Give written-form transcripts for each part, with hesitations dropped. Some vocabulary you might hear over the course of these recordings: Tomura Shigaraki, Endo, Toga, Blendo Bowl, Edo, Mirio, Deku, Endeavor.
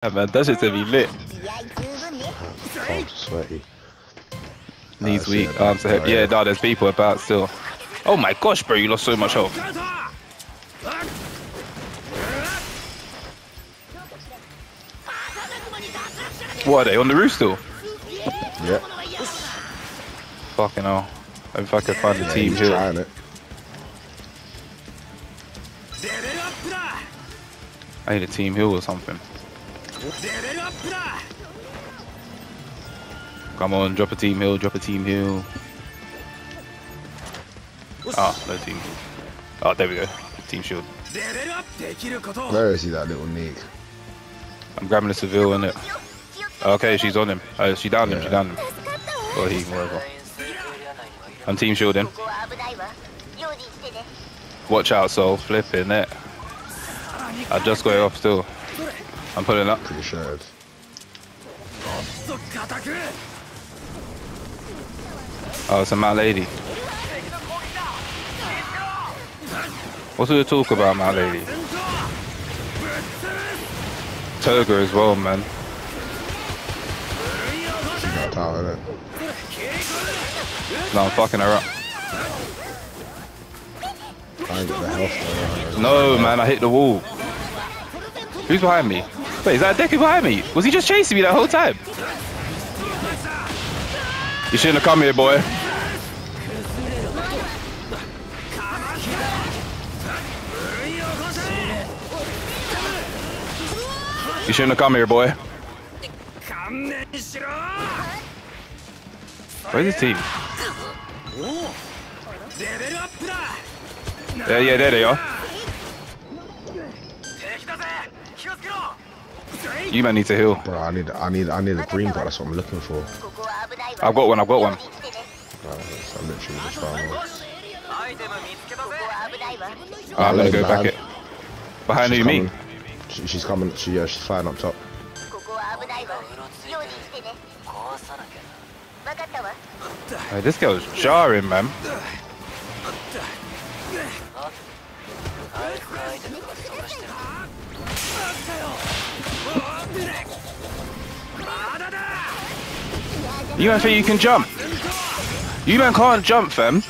Yeah, man, that shit's gonna be lit. Oh, sweaty. Knees weak, arms ahead. Yeah, no, there's people about still. Oh my gosh, bro, you lost so much health. What are they, on the roof still? Yeah. Fucking hell. If I can find the team here. I need a team heal or something. Come on, drop a team heal, drop a team heal. Ah, no team heal. Oh, there we go. Team shield. Where is he, that little nig? I'm grabbing the Seville, innit? Okay, she's on him. Oh, she downed him, she downed him. Or he, whatever. I'm team shielding. Watch out, Soul. Flipping it. I just got it off still. I'm pulling up. Pretty shattered. Oh, it's a mad lady. What's all the talk about, mad lady? Toga as well, man. She got out of it. No, I'm fucking her up. I ain't got the health though. No, man, I hit the wall. Who's behind me? Wait, is that Deku behind me? Was he just chasing me that whole time? You shouldn't have come here, boy. You shouldn't have come here, boy. Where's his team? Yeah, there they are. You might need to heal. Bro, I need a green bar, that's what I'm looking for. I've got one. So I'm literally just found one. I'm gonna go back it. Behind who, me? She's coming, she's flying up top. Hey, this girl's jarring, man. You don't think you can jump? You man can't jump, fam.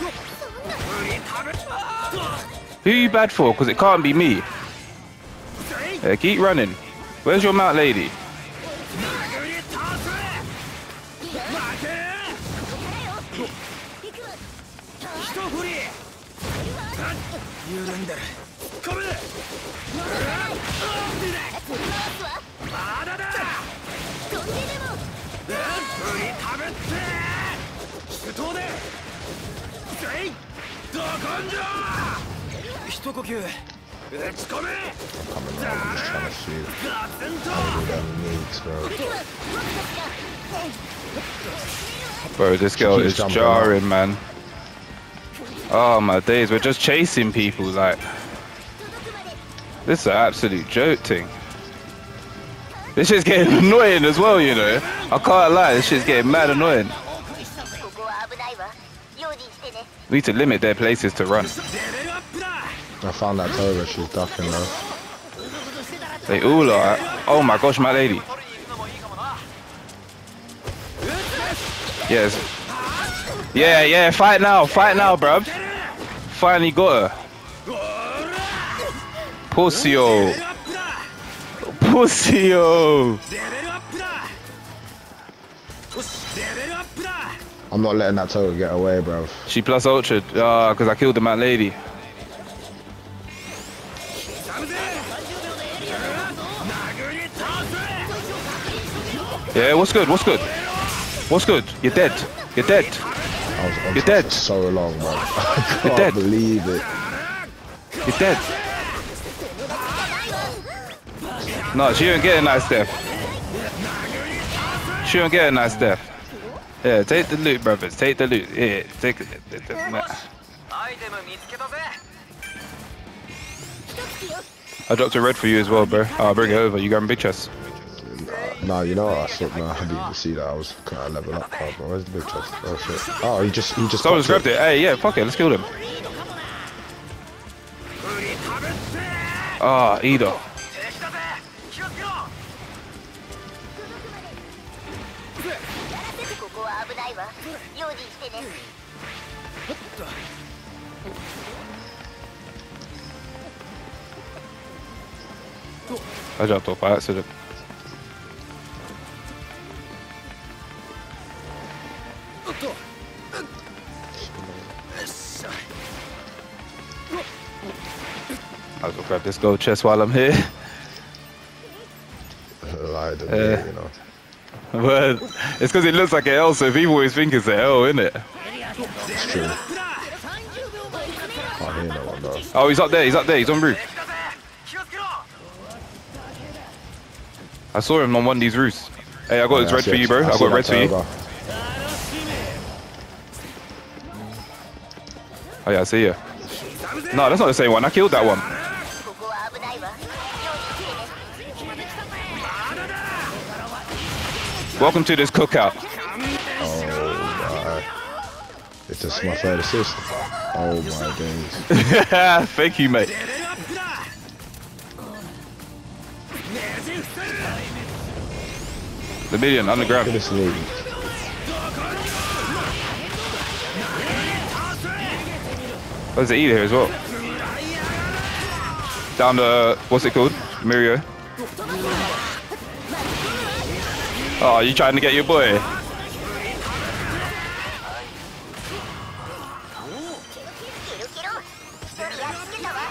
Who you bad for? Because it can't be me. Yeah, keep running. Where's your mount lady? Bro, this girl is jarring, man. Oh my days, we're just chasing people like. This is an absolute joke thing. This shit's getting annoying as well, you know. I can't lie, this shit's getting mad annoying. We need to limit their places to run. I found that Toga, she's ducking though. They all are. Oh my gosh, my lady. Yes. Yeah, fight now, bruv. Finally got her. Pussyo. I'm not letting that Toga get away, bro. She plus ultra, because I killed the mad lady. Yeah, what's good? You're dead. You're dead. For so long, man. I can't believe it. You're dead. No, she don't get a nice death. Yeah, take the loot, brothers. Take the loot. Yeah, take it. I dropped a red for you as well, bro. I'll bring it over. You got a big chest. Nah, you know what? I didn't even see that. I was kind of leveling up. Oh, bro. Where's the big chest? Oh, shit. Oh, he just. Someone's grabbed it. Hey, yeah, fuck it. Let's kill them. Ah, Edo. ないわ。用心してね。I jumped off by accident. I'll go grab this gold chest while I'm here. Lied to me, you know. Well, it's because it looks like an L, so people always think it's an L, isn't it? It's true. I hear no one though. Oh, he's up there. He's up there. He's on roof. I saw him on one of these roofs. Hey, I got this red for you, bro. I got red for you. Oh yeah, I see you. No, that's not the same one. I killed that one. Welcome to this cookout. Oh my. It's just my third assist. Oh my days. Thank you, mate. The million underground. Look at this lady. There's the Edo here as well. Down the, what's it called? Mirio. Oh, you trying to get your boy?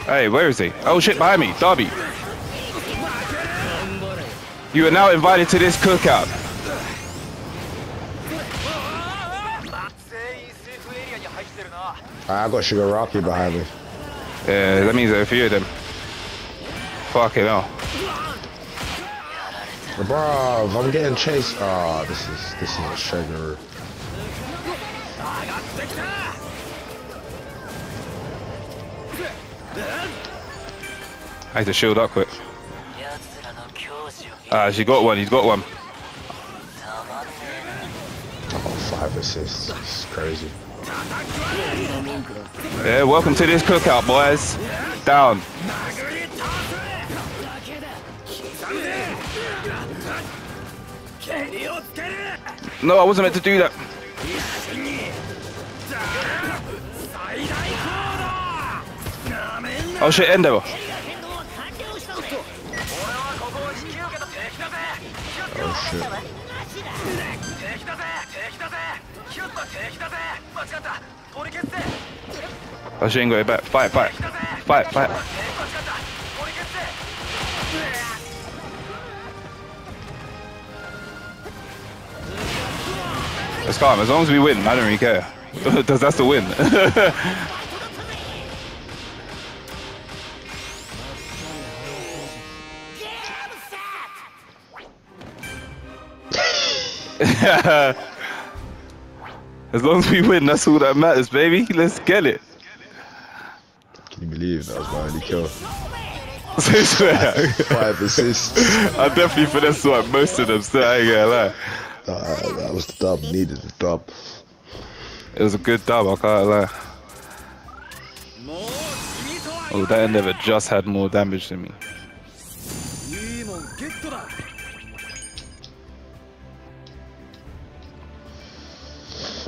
Hey, where is he? Oh shit, behind me, Darby. You are now invited to this cookout. I got Shigaraki behind me. Yeah, that means there are a few of them. Fucking hell. Bruv, I'm getting chased. Ah, oh, this is a sugar. I had to shield up quick. Ah, she got one, he's got one. I got 5 assists, this is crazy. Yeah, welcome to this cookout, boys. Down. No, I wasn't meant to do that. Oh shit, Endo. Oh shit. I shouldn't go back. Fight, fight. Fight, fight. Let's calm. As long as we win, I don't really care. Because that's the win. As long as we win, that's all that matters, baby. Let's get it. Can you believe that was my only kill? I swear. 5 assists. I definitely finessed like most of them, so I ain't gonna lie. That was the dub. Needed the dub. It was a good dub, I can't lie. Oh, that Endeavor just had more damage than me.